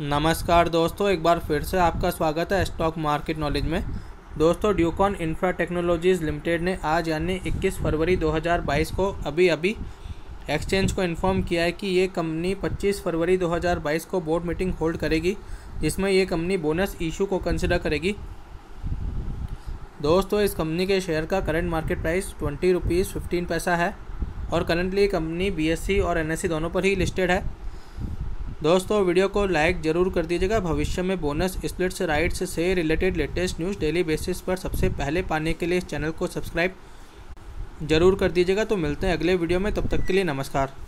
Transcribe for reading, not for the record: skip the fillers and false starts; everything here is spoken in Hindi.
नमस्कार दोस्तों, एक बार फिर से आपका स्वागत है स्टॉक मार्केट नॉलेज में। दोस्तों, ड्यूकॉन इंफ्रा टेक्नोलॉजीज़ लिमिटेड ने आज यानी 21 फरवरी 2022 को अभी एक्सचेंज को इन्फॉर्म किया है कि ये कंपनी 25 फरवरी 2022 को बोर्ड मीटिंग होल्ड करेगी, जिसमें ये कंपनी बोनस इशू को कंसिडर करेगी। दोस्तों, इस कंपनी के शेयर का करंट मार्केट प्राइस 20 रुपीज़ 15 पैसा है और करंटली ये कंपनी BSC और NSC दोनों पर ही लिस्टेड है। दोस्तों, वीडियो को लाइक ज़रूर कर दीजिएगा। भविष्य में बोनस स्प्लिट्स राइट्स से related latest news daily basis पर सबसे पहले पाने के लिए इस चैनल को सब्सक्राइब ज़रूर कर दीजिएगा। तो मिलते हैं अगले वीडियो में, तब तक के लिए नमस्कार।